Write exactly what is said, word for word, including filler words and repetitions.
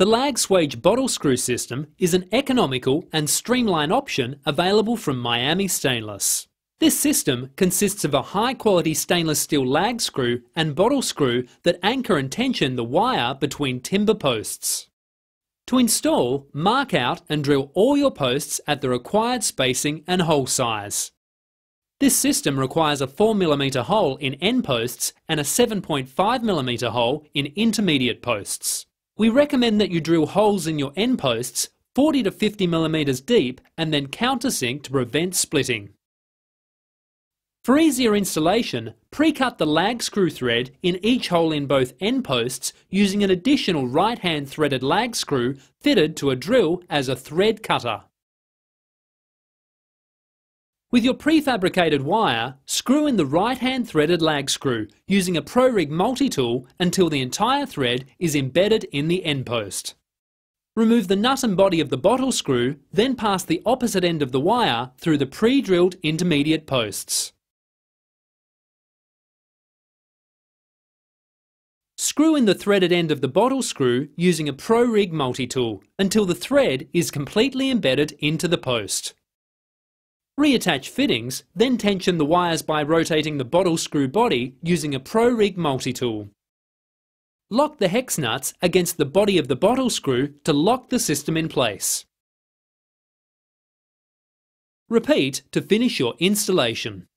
The Lag Swage Bottlescrew System is an economical and streamlined option available from Miami Stainless. This system consists of a high-quality stainless steel lag screw and bottle screw that anchor and tension the wire between timber posts. To install, mark out and drill all your posts at the required spacing and hole size. This system requires a four millimeter hole in end posts and a seven point five millimeter hole in intermediate posts. We recommend that you drill holes in your end posts forty to fifty millimeters deep and then countersink to prevent splitting. For easier installation, pre-cut the lag screw thread in each hole in both end posts using an additional right-hand threaded lag screw fitted to a drill as a thread cutter. With your prefabricated wire, screw in the right-hand threaded lag screw using a ProRig multi-tool until the entire thread is embedded in the end post. Remove the nut and body of the bottle screw, then pass the opposite end of the wire through the pre-drilled intermediate posts. Screw in the threaded end of the bottle screw using a ProRig multi-tool until the thread is completely embedded into the post. Reattach fittings, then tension the wires by rotating the bottle screw body using a ProRig multi-tool. Lock the hex nuts against the body of the bottle screw to lock the system in place. Repeat to finish your installation.